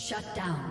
Shut down.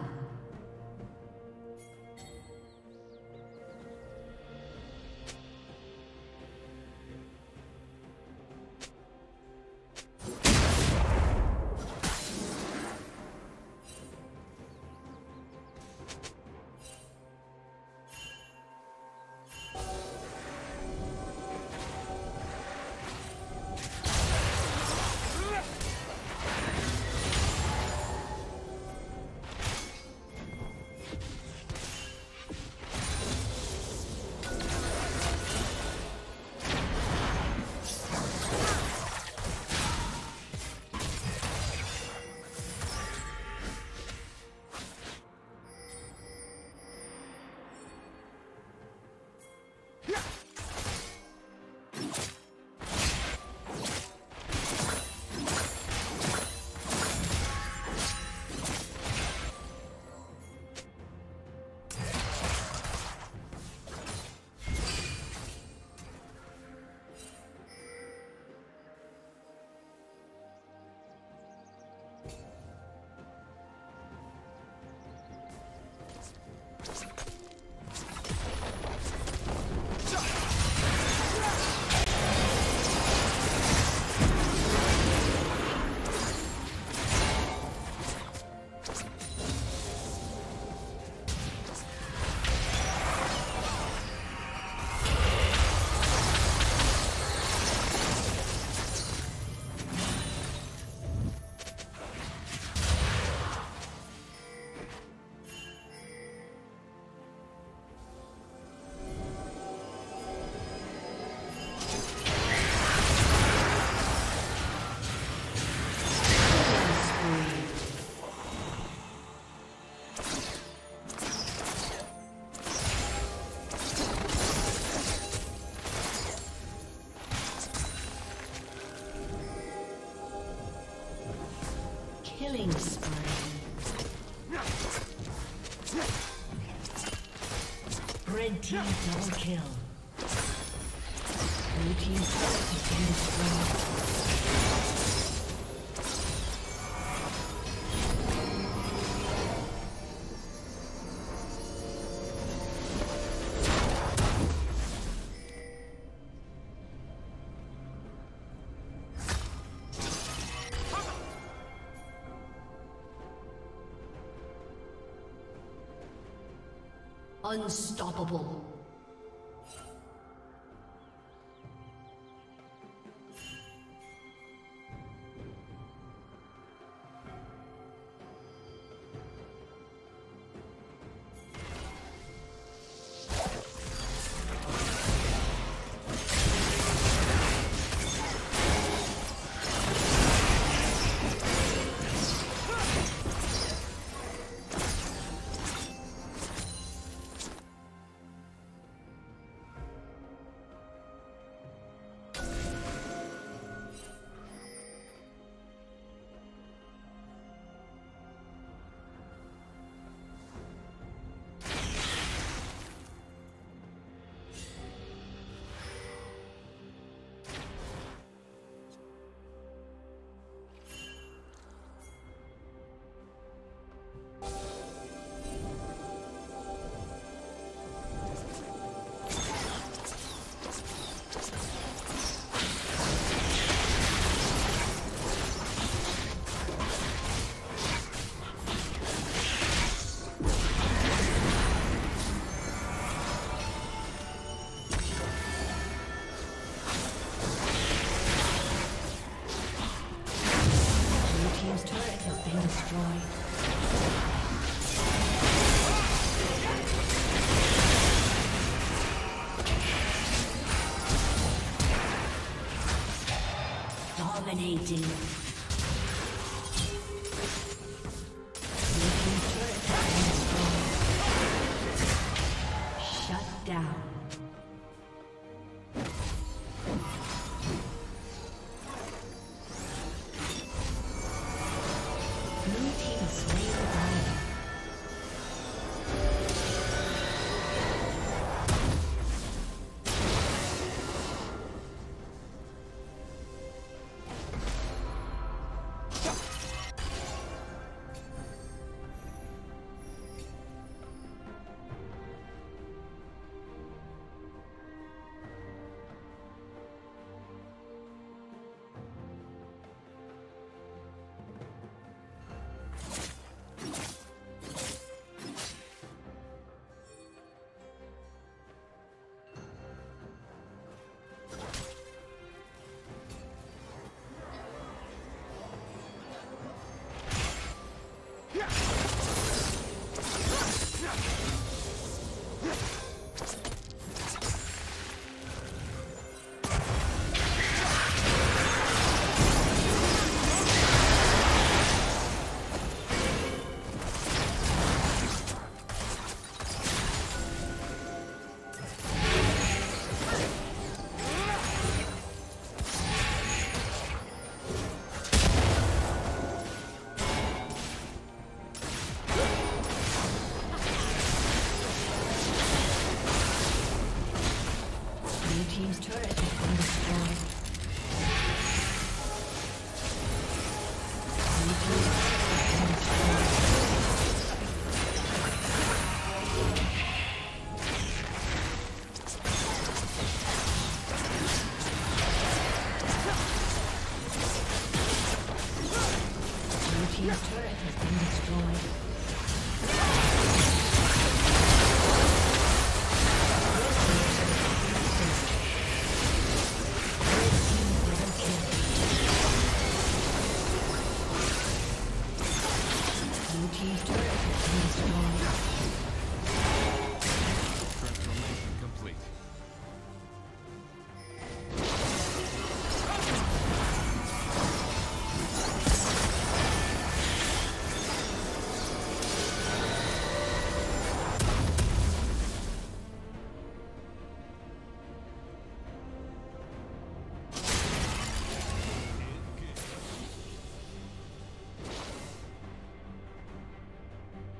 Killing spree. Red team double kill. Blue team double kill. Unstoppable. Dominating. Shut down. Blue team slain by. team's turret has been destroyed.